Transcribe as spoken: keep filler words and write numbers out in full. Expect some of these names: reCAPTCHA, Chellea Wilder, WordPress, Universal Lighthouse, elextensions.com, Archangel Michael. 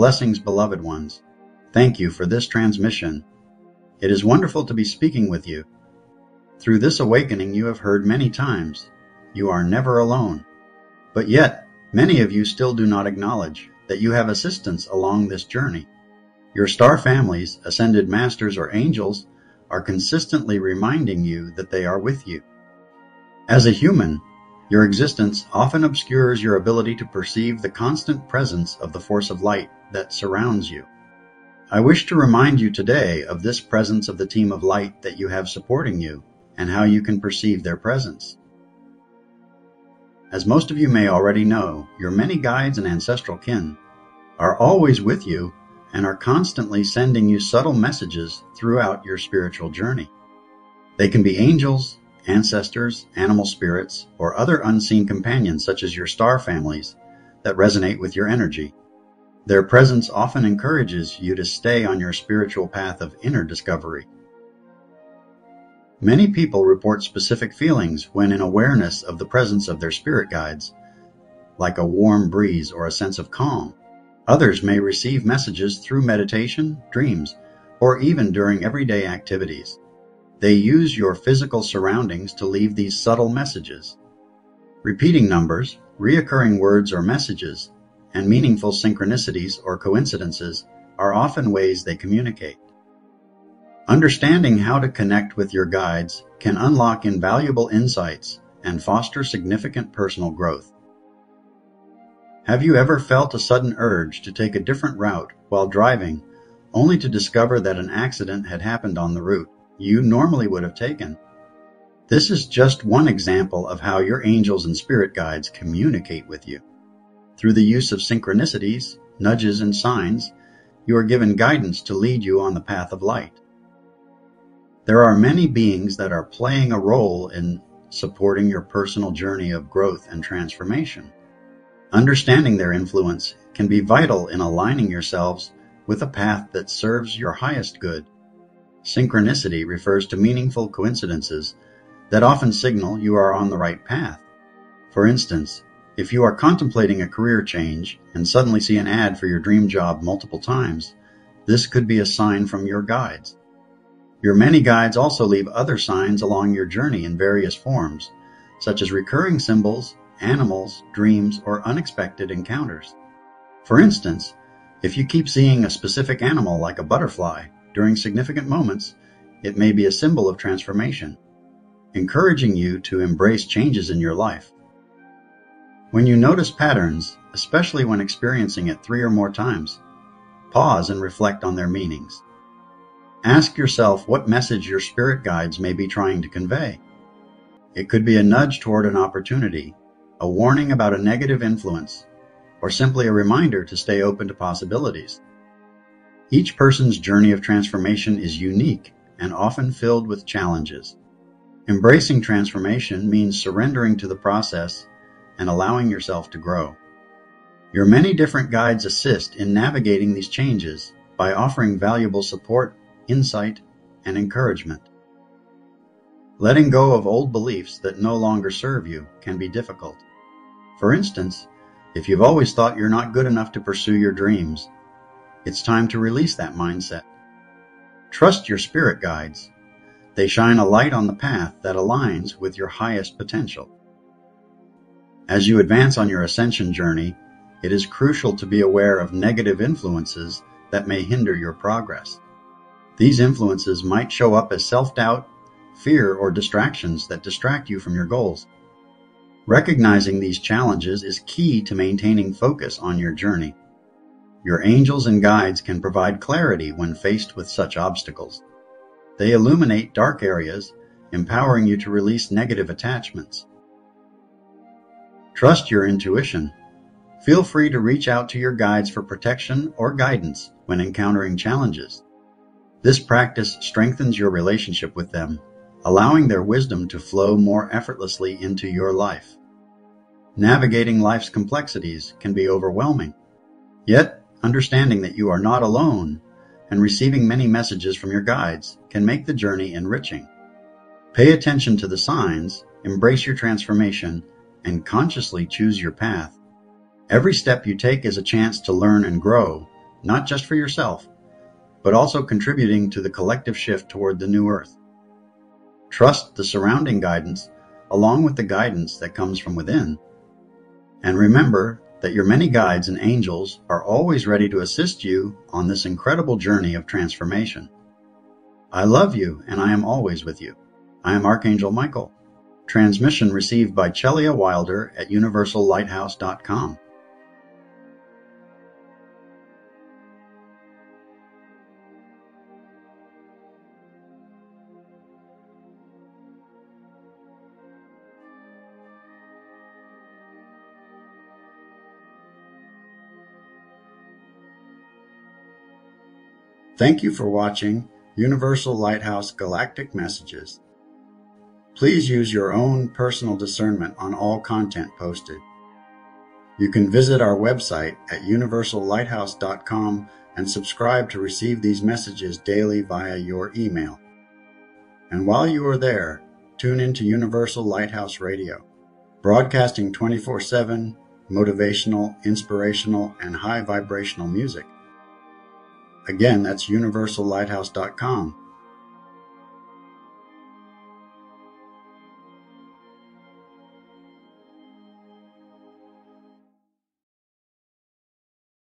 Blessings, beloved ones. Thank you for this transmission. It is wonderful to be speaking with you. Through this awakening you have heard many times, you are never alone. But yet, many of you still do not acknowledge that you have assistance along this journey. Your star families, ascended masters or angels, are consistently reminding you that they are with you. As a human, your existence often obscures your ability to perceive the constant presence of the force of light that surrounds you. I wish to remind you today of this presence of the team of light that you have supporting you and how you can perceive their presence. As most of you may already know, your many guides and ancestral kin are always with you and are constantly sending you subtle messages throughout your spiritual journey. They can be angels, ancestors, animal spirits, or other unseen companions such as your star families that resonate with your energy. Their presence often encourages you to stay on your spiritual path of inner discovery. Many people report specific feelings when in awareness of the presence of their spirit guides, like a warm breeze or a sense of calm. Others may receive messages through meditation, dreams, or even during everyday activities. They use your physical surroundings to leave these subtle messages. Repeating numbers, reoccurring words or messages, and meaningful synchronicities or coincidences are often ways they communicate. Understanding how to connect with your guides can unlock invaluable insights and foster significant personal growth. Have you ever felt a sudden urge to take a different route while driving, only to discover that an accident had happened on the route you normally would have taken? This is just one example of how your angels and spirit guides communicate with you. Through the use of synchronicities, nudges, and signs, you are given guidance to lead you on the path of light. There are many beings that are playing a role in supporting your personal journey of growth and transformation. Understanding their influence can be vital in aligning yourselves with a path that serves your highest good. Synchronicity refers to meaningful coincidences that often signal you are on the right path. For instance, if you are contemplating a career change and suddenly see an ad for your dream job multiple times, this could be a sign from your guides. Your many guides also leave other signs along your journey in various forms, such as recurring symbols, animals, dreams, or unexpected encounters. For instance, if you keep seeing a specific animal like a butterfly during significant moments, it may be a symbol of transformation, encouraging you to embrace changes in your life. When you notice patterns, especially when experiencing it three or more times, pause and reflect on their meanings. Ask yourself what message your spirit guides may be trying to convey. It could be a nudge toward an opportunity, a warning about a negative influence, or simply a reminder to stay open to possibilities. Each person's journey of transformation is unique and often filled with challenges. Embracing transformation means surrendering to the process and allowing yourself to grow. Your many different guides assist in navigating these changes by offering valuable support, insight, and encouragement. Letting go of old beliefs that no longer serve you can be difficult. For instance, if you've always thought you're not good enough to pursue your dreams, it's time to release that mindset. Trust your spirit guides. They shine a light on the path that aligns with your highest potential. As you advance on your ascension journey, it is crucial to be aware of negative influences that may hinder your progress. These influences might show up as self-doubt, fear, or distractions that distract you from your goals. Recognizing these challenges is key to maintaining focus on your journey. Your angels and guides can provide clarity when faced with such obstacles. They illuminate dark areas, empowering you to release negative attachments. Trust your intuition. Feel free to reach out to your guides for protection or guidance when encountering challenges. This practice strengthens your relationship with them, allowing their wisdom to flow more effortlessly into your life. Navigating life's complexities can be overwhelming. Yet, understanding that you are not alone and receiving many messages from your guides can make the journey enriching. Pay attention to the signs, embrace your transformation, and consciously choose your path. Every step you take is a chance to learn and grow, not just for yourself, but also contributing to the collective shift toward the new earth. Trust the surrounding guidance along with the guidance that comes from within. And remember that your many guides and angels are always ready to assist you on this incredible journey of transformation. I love you and I am always with you. I am Archangel Michael. Transmission received by Chellea Wilder at universal lighthouse dot com. Thank you for watching Universal Lighthouse Galactic Messages. Please use your own personal discernment on all content posted. You can visit our website at universal lighthouse dot com and subscribe to receive these messages daily via your email. And while you are there, tune into Universal Lighthouse Radio, broadcasting twenty-four seven motivational, inspirational, and high vibrational music. Again, that's universal lighthouse dot com.